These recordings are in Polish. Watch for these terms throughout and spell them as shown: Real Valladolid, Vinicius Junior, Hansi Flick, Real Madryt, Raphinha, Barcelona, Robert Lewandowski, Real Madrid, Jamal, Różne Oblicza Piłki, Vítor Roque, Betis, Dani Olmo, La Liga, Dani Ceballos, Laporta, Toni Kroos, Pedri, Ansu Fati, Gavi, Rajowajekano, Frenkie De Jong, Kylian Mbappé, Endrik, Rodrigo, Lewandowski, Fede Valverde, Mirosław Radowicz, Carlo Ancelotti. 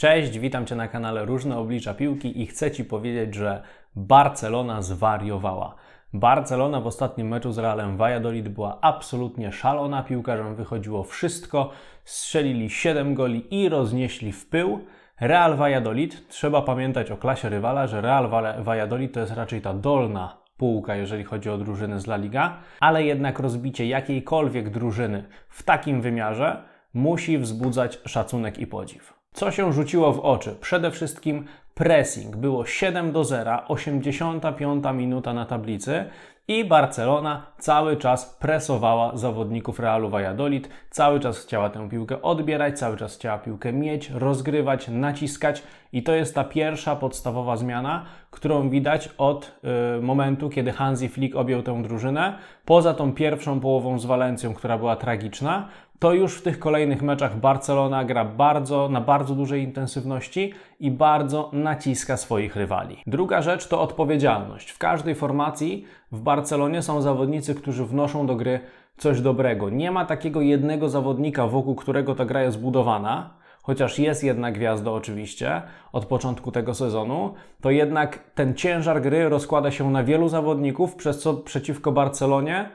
Cześć, witam Cię na kanale Różne Oblicza Piłki i chcę Ci powiedzieć, że Barcelona zwariowała. Barcelona w ostatnim meczu z Realem Valladolid była absolutnie szalona, piłkarzom wychodziło wszystko, strzelili 7 goli i roznieśli w pył. Real Valladolid, trzeba pamiętać o klasie rywala, że Real Valladolid to jest raczej ta dolna półka, jeżeli chodzi o drużyny z La Liga, ale jednak rozbicie jakiejkolwiek drużyny w takim wymiarze musi wzbudzać szacunek i podziw. Co się rzuciło w oczy? Przede wszystkim pressing. Było 7-0, 85. minuta na tablicy i Barcelona cały czas presowała zawodników Realu Valladolid. Cały czas chciała tę piłkę odbierać, cały czas chciała piłkę mieć, rozgrywać, naciskać i to jest ta pierwsza podstawowa zmiana, którą widać od momentu, kiedy Hansi Flick objął tę drużynę. Poza tą pierwszą połową z Valencją, która była tragiczna, to już w tych kolejnych meczach Barcelona gra na bardzo dużej intensywności i bardzo naciska swoich rywali. Druga rzecz to odpowiedzialność. W każdej formacji w Barcelonie są zawodnicy, którzy wnoszą do gry coś dobrego. Nie ma takiego jednego zawodnika, wokół którego ta gra jest zbudowana, chociaż jest jedna gwiazda oczywiście od początku tego sezonu, to jednak ten ciężar gry rozkłada się na wielu zawodników, przez co przeciwko Barcelonie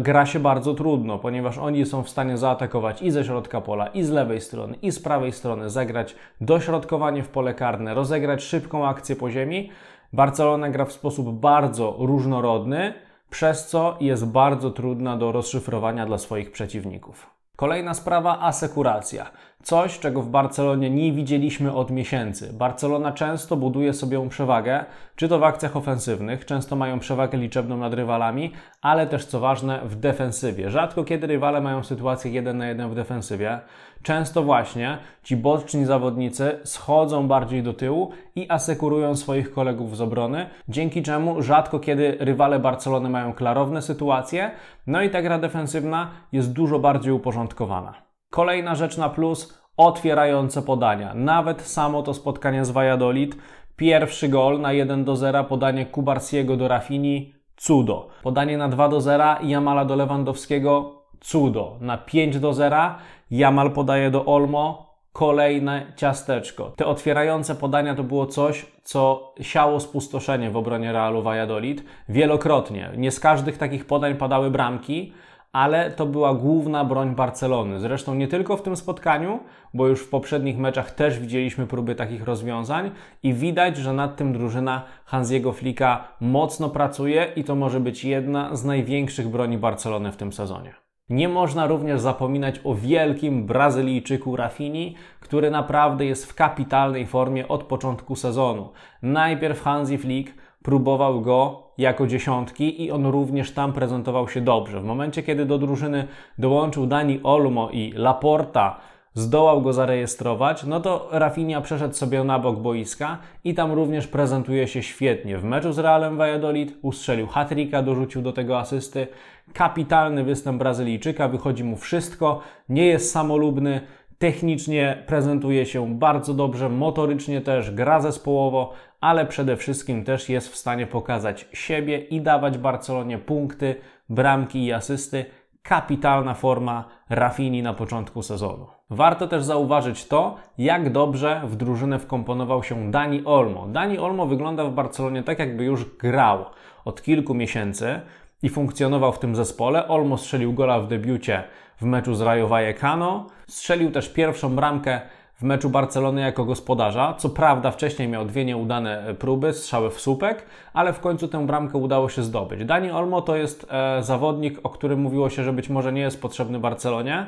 gra się bardzo trudno, ponieważ oni są w stanie zaatakować i ze środka pola, i z lewej strony, i z prawej strony, zagrać dośrodkowanie w pole karne, rozegrać szybką akcję po ziemi. Barcelona gra w sposób bardzo różnorodny, przez co jest bardzo trudna do rozszyfrowania dla swoich przeciwników. Kolejna sprawa, asekuracja. Coś, czego w Barcelonie nie widzieliśmy od miesięcy. Barcelona często buduje sobie przewagę, czy to w akcjach ofensywnych, często mają przewagę liczebną nad rywalami, ale też, co ważne, w defensywie. Rzadko kiedy rywale mają sytuację 1 na 1 w defensywie. Często właśnie ci boczni zawodnicy schodzą bardziej do tyłu i asekurują swoich kolegów z obrony, dzięki czemu rzadko kiedy rywale Barcelony mają klarowne sytuacje, no i ta gra defensywna jest dużo bardziej uporządkowana. Kolejna rzecz na plus, otwierające podania. Nawet samo to spotkanie z Valladolid, pierwszy gol na 1-0, podanie Kubarskiego do Raphinhi, cudo. Podanie na 2-0, Jamala do Lewandowskiego, cudo. Na 5-0, Jamal podaje do Olmo, kolejne ciasteczko. Te otwierające podania to było coś, co siało spustoszenie w obronie Realu Valladolid wielokrotnie. Nie z każdych takich podań padały bramki, ale to była główna broń Barcelony. Zresztą nie tylko w tym spotkaniu, bo już w poprzednich meczach też widzieliśmy próby takich rozwiązań i widać, że nad tym drużyna Hansiego Flicka mocno pracuje i to może być jedna z największych broni Barcelony w tym sezonie. Nie można również zapominać o wielkim Brazylijczyku Raphinhi, który naprawdę jest w kapitalnej formie od początku sezonu. Najpierw Hansi Flick próbował go jako dziesiątki i on również tam prezentował się dobrze. W momencie, kiedy do drużyny dołączył Dani Olmo i Laporta zdołał go zarejestrować, no to Raphinha przeszedł sobie na bok boiska i tam również prezentuje się świetnie. W meczu z Realem Valladolid ustrzelił hat-tricka, dorzucił do tego asysty. Kapitalny występ Brazylijczyka, wychodzi mu wszystko, nie jest samolubny, technicznie prezentuje się bardzo dobrze, motorycznie też, gra zespołowo, ale przede wszystkim też jest w stanie pokazać siebie i dawać Barcelonie punkty, bramki i asysty. Kapitalna forma Raphinhi na początku sezonu. Warto też zauważyć to, jak dobrze w drużynę wkomponował się Dani Olmo. Dani Olmo wygląda w Barcelonie tak, jakby już grał od kilku miesięcy i funkcjonował w tym zespole. Olmo strzelił gola w debiucie w meczu z Rajowajekano. Strzelił też pierwszą bramkę w meczu Barcelony jako gospodarza. Co prawda wcześniej miał dwie nieudane próby, strzały w słupek, ale w końcu tę bramkę udało się zdobyć. Dani Olmo to jest zawodnik, o którym mówiło się, że być może nie jest potrzebny Barcelonie,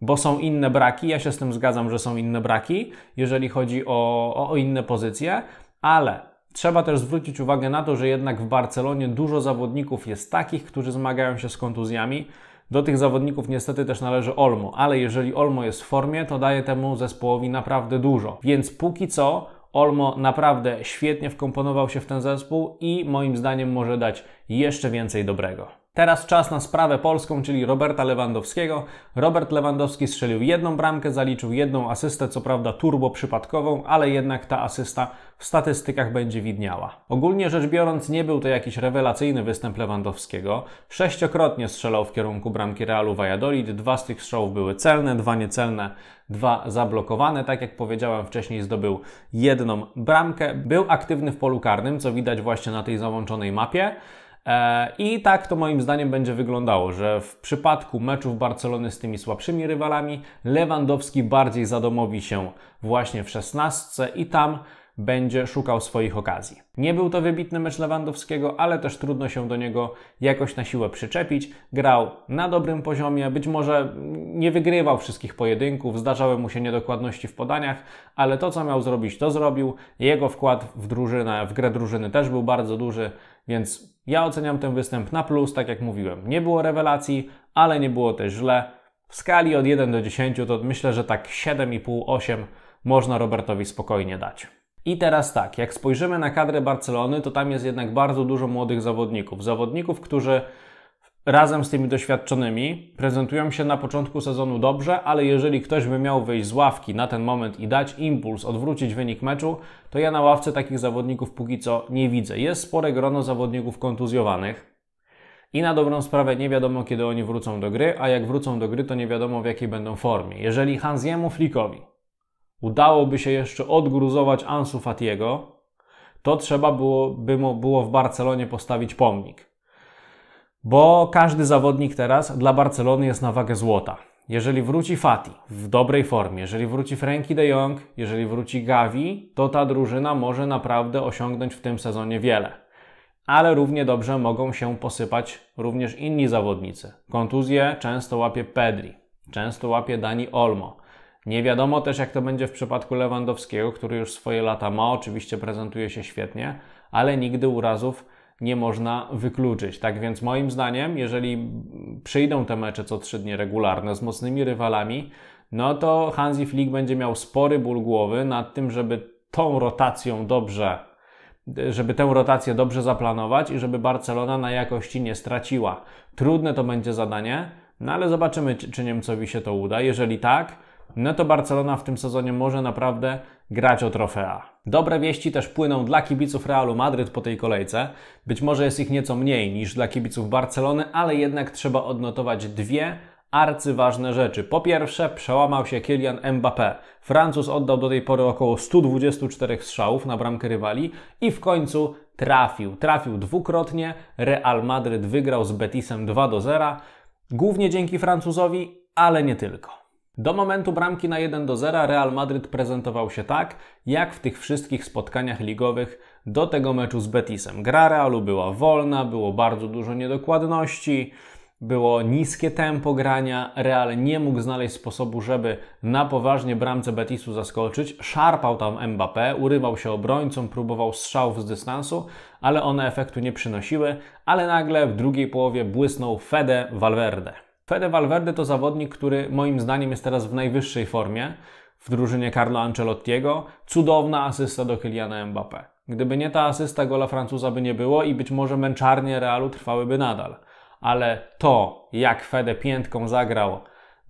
bo są inne braki. Ja się z tym zgadzam, że są inne braki, jeżeli chodzi o inne pozycje, ale trzeba też zwrócić uwagę na to, że jednak w Barcelonie dużo zawodników jest takich, którzy zmagają się z kontuzjami. Do tych zawodników niestety też należy Olmo, ale jeżeli Olmo jest w formie, to daje temu zespołowi naprawdę dużo. Więc póki co Olmo naprawdę świetnie wkomponował się w ten zespół i moim zdaniem może dać jeszcze więcej dobrego. Teraz czas na sprawę polską, czyli Roberta Lewandowskiego. Robert Lewandowski strzelił jedną bramkę, zaliczył jedną asystę, co prawda turbo przypadkową, ale jednak ta asysta w statystykach będzie widniała. Ogólnie rzecz biorąc nie był to jakiś rewelacyjny występ Lewandowskiego. Sześciokrotnie strzelał w kierunku bramki Realu Valladolid, dwa z tych strzałów były celne, dwa niecelne, dwa zablokowane. Tak jak powiedziałem wcześniej, zdobył jedną bramkę. Był aktywny w polu karnym, co widać właśnie na tej załączonej mapie. I tak to moim zdaniem będzie wyglądało, że w przypadku meczów Barcelony z tymi słabszymi rywalami Lewandowski bardziej zadomowi się właśnie w 16 i tam będzie szukał swoich okazji. Nie był to wybitny mecz Lewandowskiego, ale też trudno się do niego jakoś na siłę przyczepić. Grał na dobrym poziomie, być może nie wygrywał wszystkich pojedynków, zdarzały mu się niedokładności w podaniach, ale to co miał zrobić, to zrobił. Jego wkład w grę drużyny też był bardzo duży, więc ja oceniam ten występ na plus, tak jak mówiłem. Nie było rewelacji, ale nie było też źle. W skali od 1 do 10 to myślę, że tak 7,5-8 można Robertowi spokojnie dać. I teraz tak, jak spojrzymy na kadrę Barcelony, to tam jest jednak bardzo dużo młodych zawodników. Zawodników, którzy razem z tymi doświadczonymi prezentują się na początku sezonu dobrze, ale jeżeli ktoś by miał wyjść z ławki na ten moment i dać impuls, odwrócić wynik meczu, to ja na ławce takich zawodników póki co nie widzę. Jest spore grono zawodników kontuzjowanych i na dobrą sprawę nie wiadomo, kiedy oni wrócą do gry, a jak wrócą do gry, to nie wiadomo, w jakiej będą formie. Jeżeli Hansiemu Flickowi udałoby się jeszcze odgruzować Ansu Fatiego, to trzeba by mu było w Barcelonie postawić pomnik. Bo każdy zawodnik teraz dla Barcelony jest na wagę złota. Jeżeli wróci Fati w dobrej formie, jeżeli wróci Frenkie De Jong, jeżeli wróci Gavi, to ta drużyna może naprawdę osiągnąć w tym sezonie wiele. Ale równie dobrze mogą się posypać również inni zawodnicy. Kontuzje często łapie Pedri, często łapie Dani Olmo. Nie wiadomo też, jak to będzie w przypadku Lewandowskiego, który już swoje lata ma, oczywiście prezentuje się świetnie, ale nigdy urazów nie można wykluczyć. Tak więc moim zdaniem, jeżeli przyjdą te mecze co 3 dni regularne z mocnymi rywalami, no to Hansi Flick będzie miał spory ból głowy nad tym, żeby tę rotację dobrze zaplanować i żeby Barcelona na jakości nie straciła. Trudne to będzie zadanie, no ale zobaczymy, czy Niemcowi się to uda. Jeżeli tak, no to Barcelona w tym sezonie może naprawdę grać o trofea. Dobre wieści też płyną dla kibiców Realu Madryt po tej kolejce. Być może jest ich nieco mniej niż dla kibiców Barcelony, ale jednak trzeba odnotować dwie arcyważne rzeczy. Po pierwsze, przełamał się Kylian Mbappé. Francuz oddał do tej pory około 124 strzałów na bramkę rywali i w końcu trafił. Trafił dwukrotnie. Real Madryt wygrał z Betisem 2-0. Głównie dzięki Francuzowi, ale nie tylko. Do momentu bramki na 1-0 Real Madryt prezentował się tak, jak w tych wszystkich spotkaniach ligowych do tego meczu z Betisem. Gra Realu była wolna, było bardzo dużo niedokładności, było niskie tempo grania. Real nie mógł znaleźć sposobu, żeby na poważnie bramce Betisu zaskoczyć. Szarpał tam Mbappé, urywał się obrońcom, próbował strzałów z dystansu, ale one efektu nie przynosiły, ale nagle w drugiej połowie błysnął Fede Valverde. Fede Valverde to zawodnik, który moim zdaniem jest teraz w najwyższej formie w drużynie Carlo Ancelottiego. Cudowna asysta do Kyliana Mbappé. Gdyby nie ta asysta, gola Francuza by nie było i być może męczarnie Realu trwałyby nadal. Ale to, jak Fede piętką zagrał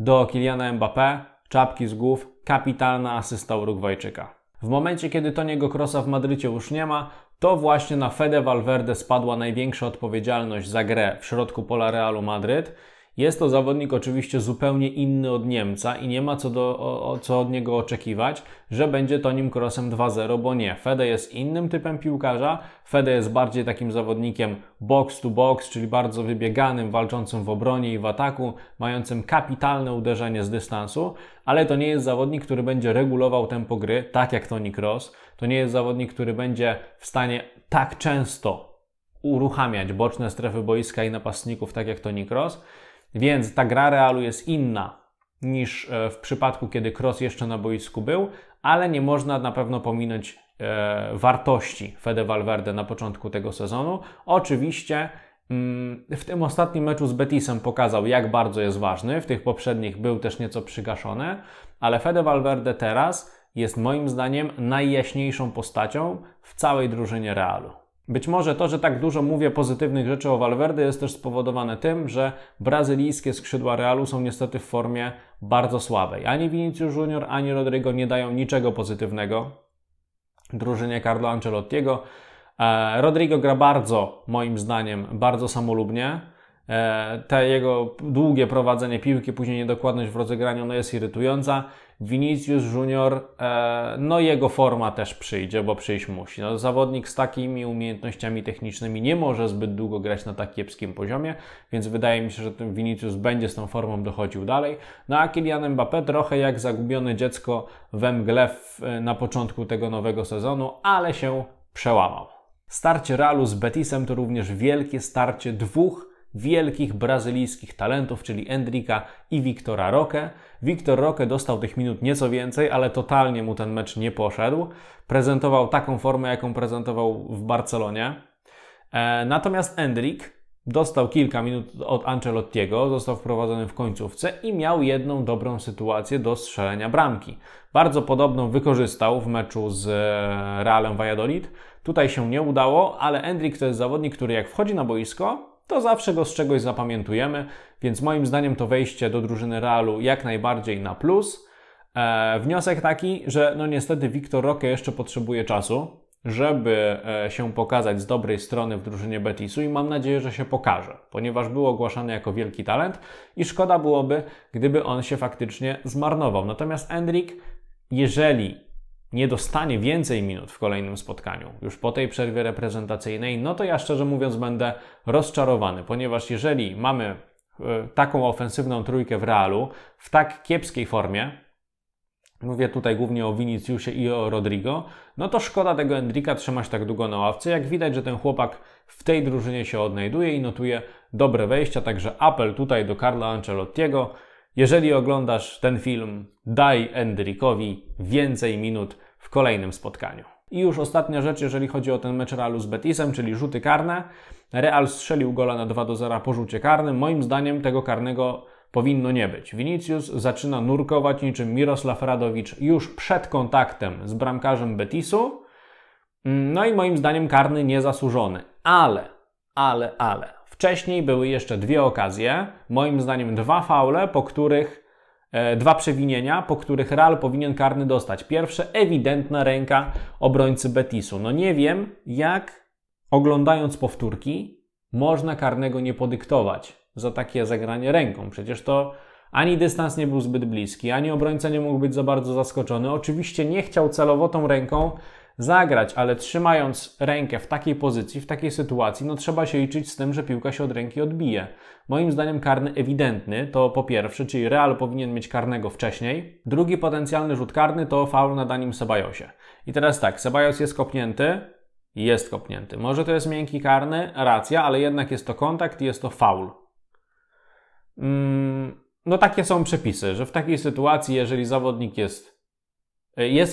do Kyliana Mbappé, czapki z głów, kapitalna asysta Urugwajczyka. W momencie, kiedy Toniego Krosa w Madrycie już nie ma, to właśnie na Fede Valverde spadła największa odpowiedzialność za grę w środku pola Realu Madryt. Jest to zawodnik oczywiście zupełnie inny od Niemca i nie ma co od niego oczekiwać, że będzie Tonim Kroosem 2-0, bo nie. Fede jest innym typem piłkarza. Fede jest bardziej takim zawodnikiem box to box, czyli bardzo wybieganym, walczącym w obronie i w ataku, mającym kapitalne uderzenie z dystansu, ale to nie jest zawodnik, który będzie regulował tempo gry, tak jak Toni Kroos. To nie jest zawodnik, który będzie w stanie tak często uruchamiać boczne strefy boiska i napastników, tak jak Toni Kroos. Więc ta gra Realu jest inna niż w przypadku, kiedy Kroos jeszcze na boisku był, ale nie można na pewno pominąć wartości Fede Valverde na początku tego sezonu. Oczywiście w tym ostatnim meczu z Betisem pokazał, jak bardzo jest ważny. W tych poprzednich był też nieco przygaszony, ale Fede Valverde teraz jest moim zdaniem najjaśniejszą postacią w całej drużynie Realu. Być może to, że tak dużo mówię pozytywnych rzeczy o Valverde, jest też spowodowane tym, że brazylijskie skrzydła Realu są niestety w formie bardzo słabej. Ani Vinicius Junior, ani Rodrigo nie dają niczego pozytywnego drużynie Carlo Ancelottiego. Rodrigo gra bardzo, moim zdaniem, bardzo samolubnie. Te jego długie prowadzenie piłki, później niedokładność w rozegraniu, no jest irytująca. Vinicius Junior, no jego forma też przyjdzie, bo przyjść musi. No, zawodnik z takimi umiejętnościami technicznymi nie może zbyt długo grać na tak kiepskim poziomie, więc wydaje mi się, że ten Vinicius będzie z tą formą dochodził dalej. No a Kylian Mbappé trochę jak zagubione dziecko we mgle na początku tego nowego sezonu, ale się przełamał. Starcie Realu z Betisem to również wielkie starcie dwóch wielkich brazylijskich talentów, czyli Endrika i Vítora Roque. Vítor Roque dostał tych minut nieco więcej, ale totalnie mu ten mecz nie poszedł. Prezentował taką formę, jaką prezentował w Barcelonie. Natomiast Endrik dostał kilka minut od Ancelottiego, został wprowadzony w końcówce i miał jedną dobrą sytuację do strzelenia bramki. Bardzo podobną wykorzystał w meczu z Realem Valladolid. Tutaj się nie udało, ale Endrik to jest zawodnik, który jak wchodzi na boisko, to zawsze go z czegoś zapamiętujemy, więc moim zdaniem to wejście do drużyny Realu jak najbardziej na plus. Wniosek taki, że no niestety Vítor Roque jeszcze potrzebuje czasu, żeby się pokazać z dobrej strony w drużynie Betisu i mam nadzieję, że się pokaże, ponieważ był ogłaszany jako wielki talent i szkoda byłoby, gdyby on się faktycznie zmarnował. Natomiast Endrik, jeżeli nie dostanie więcej minut w kolejnym spotkaniu, już po tej przerwie reprezentacyjnej, no to ja szczerze mówiąc będę rozczarowany, ponieważ jeżeli mamy taką ofensywną trójkę w Realu w tak kiepskiej formie, mówię tutaj głównie o Viniciusie i o Rodrigo, no to szkoda tego Endrika trzymać tak długo na ławce. Jak widać, że ten chłopak w tej drużynie się odnajduje i notuje dobre wejścia, także apel tutaj do Carla Ancelottiego. Jeżeli oglądasz ten film, daj Endrikowi więcej minut w kolejnym spotkaniu. I już ostatnia rzecz, jeżeli chodzi o ten mecz Realu z Betisem, czyli rzuty karne. Real strzelił gola na 2-0 po rzucie karnym. Moim zdaniem tego karnego powinno nie być. Vinicius zaczyna nurkować niczym Mirosław Radowicz już przed kontaktem z bramkarzem Betisu. No i moim zdaniem karny niezasłużony. Ale. Wcześniej były jeszcze dwie okazje, moim zdaniem dwa faule, po których dwa przewinienia, po których Real powinien karny dostać. Pierwsze, ewidentna ręka obrońcy Betisu. No nie wiem, jak oglądając powtórki można karnego nie podyktować za takie zagranie ręką. Przecież to ani dystans nie był zbyt bliski, ani obrońca nie mógł być za bardzo zaskoczony. Oczywiście nie chciał celowo tą ręką zagrać, ale trzymając rękę w takiej pozycji, w takiej sytuacji, no trzeba się liczyć z tym, że piłka się od ręki odbije. Moim zdaniem karny ewidentny to po pierwsze, czyli Real powinien mieć karnego wcześniej. Drugi potencjalny rzut karny to faul na Danim Ceballosie. I teraz tak, Ceballos jest kopnięty, Może to jest miękki karny, racja, ale jednak jest to kontakt i jest to faul. No takie są przepisy, że w takiej sytuacji, jeżeli zawodnik jest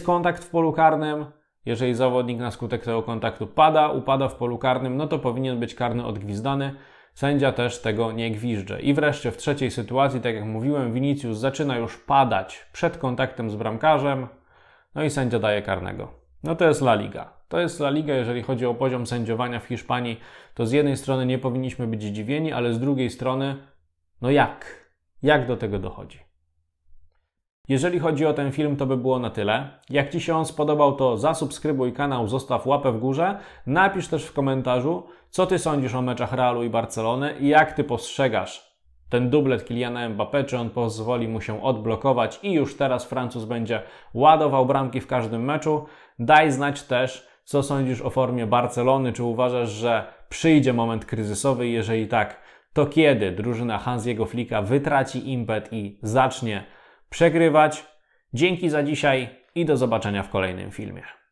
kontakt w polu karnym, jeżeli zawodnik na skutek tego kontaktu upada w polu karnym, no to powinien być karny odgwizdany. Sędzia też tego nie gwizdże. I wreszcie w trzeciej sytuacji, tak jak mówiłem, Vinicius zaczyna już padać przed kontaktem z bramkarzem, no i sędzia daje karnego. No to jest La Liga. To jest La Liga, jeżeli chodzi o poziom sędziowania w Hiszpanii, to z jednej strony nie powinniśmy być zdziwieni, ale z drugiej strony, no jak? Jak do tego dochodzi? Jeżeli chodzi o ten film, to by było na tyle. Jak Ci się on spodobał, to zasubskrybuj kanał, zostaw łapę w górze. Napisz też w komentarzu, co Ty sądzisz o meczach Realu i Barcelony i jak Ty postrzegasz ten dublet Kyliana Mbappé, czy on pozwoli mu się odblokować i już teraz Francuz będzie ładował bramki w każdym meczu. Daj znać też, co sądzisz o formie Barcelony, czy uważasz, że przyjdzie moment kryzysowy, jeżeli tak, to kiedy drużyna Hansiego Flicka wytraci impet i zacznie przegrywać. Dzięki za dzisiaj i do zobaczenia w kolejnym filmie.